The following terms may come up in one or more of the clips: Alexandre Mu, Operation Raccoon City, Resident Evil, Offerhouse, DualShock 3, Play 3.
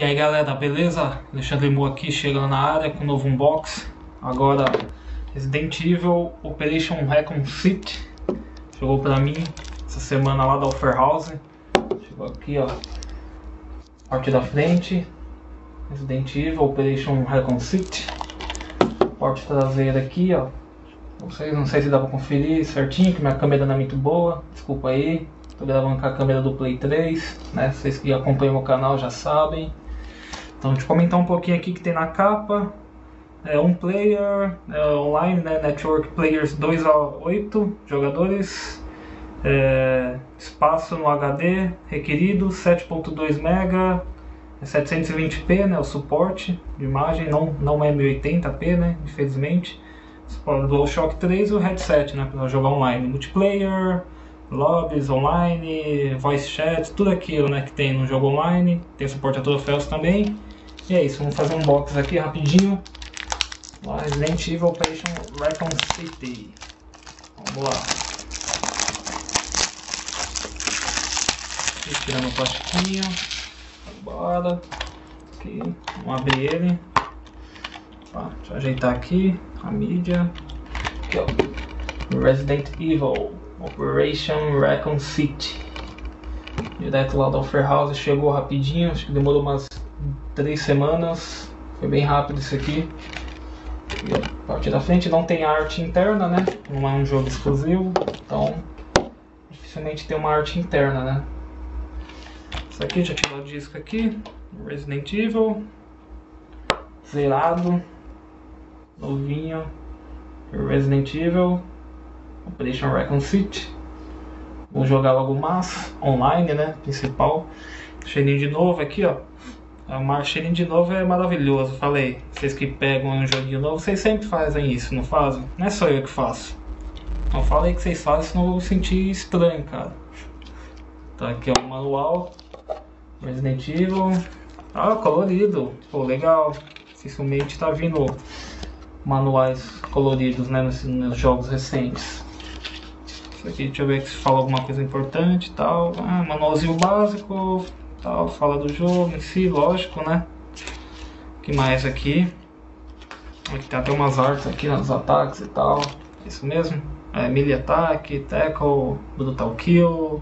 E aí galera, beleza? Alexandre Mu aqui, chegando na área com um novo unbox. Agora Resident Evil Operation Raccoon City. Chegou pra mim essa semana lá da Offerhouse. Chegou aqui, ó, parte da frente, Resident Evil Operation Raccoon City. Parte traseira aqui, ó. Não sei se dá pra conferir certinho, que minha câmera não é muito boa. Desculpa aí, tô gravando com a câmera do Play 3, né? Vocês que acompanham o canal já sabem. Então, deixa eu comentar um pouquinho aqui que tem na capa. É um player, online, né? Network players 2 a 8 jogadores. Espaço no HD requerido, 7.2 MB, 720p, né? O suporte de imagem, não é 1080p, né? Infelizmente. DualShock 3 e o headset, né? Para jogar online. Multiplayer, lobbies online, voice chat, tudo aquilo, né, que tem no jogo online. Tem suporte a troféus também. E é isso, vamos fazer um box aqui rapidinho. Resident Evil Operation Raccoon City. Vamos lá. Tirando o plastiquinho. Bora. Aqui. Vamos abrir ele. Tá, deixa eu ajeitar aqui a mídia. Aqui, ó. Resident Evil Operation Raccoon City. Direto lá da Offerhouse, chegou rapidinho, acho que demorou umas 3 semanas. Foi bem rápido isso aqui. E a parte da frente não tem arte interna, né? Não é um jogo exclusivo, então dificilmente tem uma arte interna, né? Isso aqui, já tirou o disco aqui. Resident Evil. Zerado. Novinho. Resident Evil Operation Raccoon City. Vou jogar logo mais online, né? Principal. Cheirinho de novo aqui, ó. O cheirinho de novo é maravilhoso, falei. Vocês que pegam um joguinho novo, vocês sempre fazem isso, não fazem? Não é só eu que faço. Então falei que vocês fazem, senão eu vou sentir estranho, cara. Tá aqui, ó, o manual. Resident Evil. Ah, colorido. Pô, legal. Dificilmente tá vindo manuais coloridos, né, nos jogos recentes. Isso aqui, deixa eu ver se fala alguma coisa importante e tal. Ah, manualzinho básico, tal, fala do jogo em si, lógico, né. O que mais aqui? Aqui tem até umas artes aqui nos ataques e tal. Isso mesmo. É, melee ataque, tackle, brutal kill,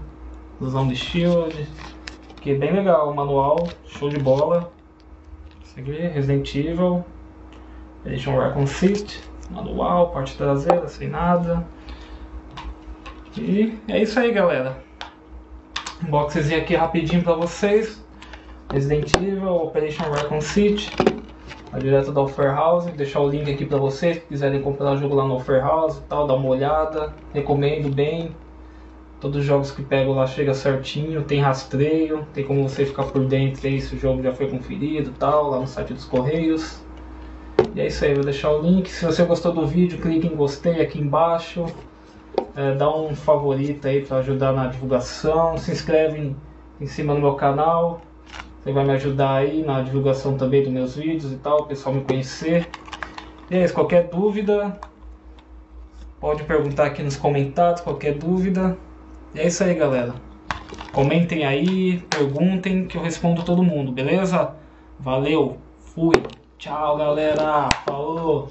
ilusão de shield. Aqui é bem legal o manual, show de bola. Isso aqui, Resident Evil Operation Raccoon City, manual, parte traseira, sem nada. E é isso aí, galera. Um boxezinho aqui rapidinho pra vocês. Resident Evil Operation Raccoon City, a direta da Offerhouse. Vou deixar o link aqui pra vocês, se quiserem comprar o jogo lá no Offerhouse e tal, dá uma olhada. Recomendo bem. Todos os jogos que pego lá chega certinho, tem rastreio, tem como você ficar por dentro aí se o jogo já foi conferido e tal, lá no site dos Correios. E é isso aí, vou deixar o link. Se você gostou do vídeo, clique em gostei aqui embaixo. Dá um favorito aí para ajudar na divulgação. Se inscreve em cima no meu canal. Você vai me ajudar aí na divulgação também dos meus vídeos e tal, o pessoal me conhecer. E é isso, qualquer dúvida, pode perguntar aqui nos comentários, qualquer dúvida. E é isso aí, galera. Comentem aí, perguntem que eu respondo todo mundo, beleza? Valeu, fui. Tchau, galera. Falou.